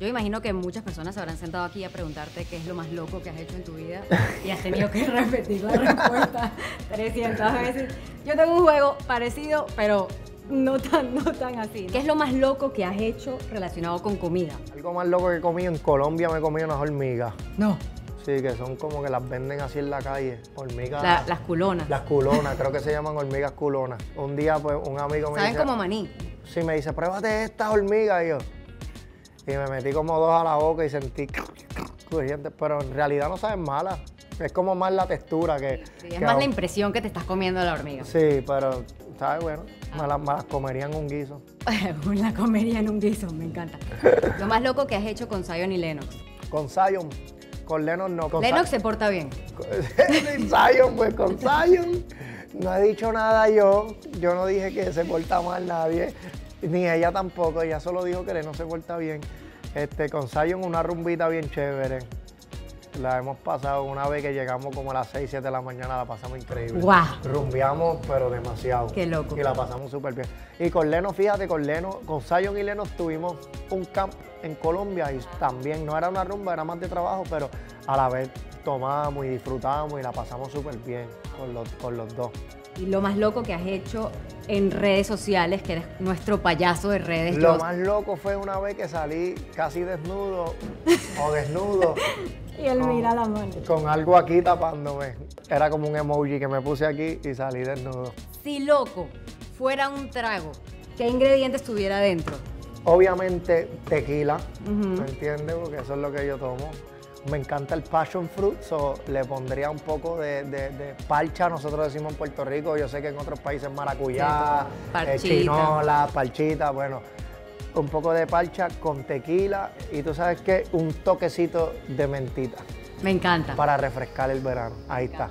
Yo imagino que muchas personas se habrán sentado aquí a preguntarte qué es lo más loco que has hecho en tu vida y has tenido que repetir la respuesta 300 veces. Yo tengo un juego parecido, pero no tan así, ¿no? ¿Qué es lo más loco que has hecho relacionado con comida? Algo más loco que he comido en Colombia, me he comido unas hormigas. No. Sí, que son como que las venden así en la calle, hormigas. Las culonas. Las culonas, creo que se llaman hormigas culonas. Un día, pues, un amigo me dice... ¿Saben como maní? Sí, me dice, pruébate estas hormigas, y yo... Y me metí como dos a la boca y sentí... Pero en realidad no saben malas. Es como más la textura que... Sí, es que más la impresión que te estás comiendo la hormiga. Sí, pero sabe bueno. Me las comería en un guiso. La comería en un guiso, me encanta. Lo más loco que has hecho con Zion y Lennox. Con Zion. Con Lennox no. Con Lennox se porta bien. Zion, pues con Zion no he dicho nada yo. Yo no dije que se porta mal nadie. Ni ella tampoco, ella solo dijo que no se porta bien. Con Zion una rumbita bien chévere. La hemos pasado una vez que llegamos como a las 6, 7 de la mañana, la pasamos increíble. ¡Guau! Wow. Rumbeamos, pero demasiado. ¡Qué loco! Y la pasamos súper bien. Y con Lennox, fíjate, con Zion y Lennox tuvimos un camp en Colombia y también no era una rumba, era más de trabajo, pero a la vez tomábamos y disfrutábamos y la pasamos súper bien con los dos. Y lo más loco que has hecho en redes sociales, que eres nuestro payaso de redes. Lo más loco fue una vez que salí casi desnudo o desnudo. Y él mira la mano. Con algo aquí tapándome. Era como un emoji que me puse aquí y salí desnudo. Si loco fuera un trago, ¿qué ingredientes tuviera dentro? Obviamente tequila, ¿me entiendes? Porque eso es lo que yo tomo. Me encanta el passion fruit, so le pondría un poco de parcha, nosotros decimos en Puerto Rico, yo sé que en otros países maracuyá, chinola, parchita, bueno, un poco de parcha con tequila y tú sabes qué, un toquecito de mentita. Me encanta. Para refrescar el verano, ahí está.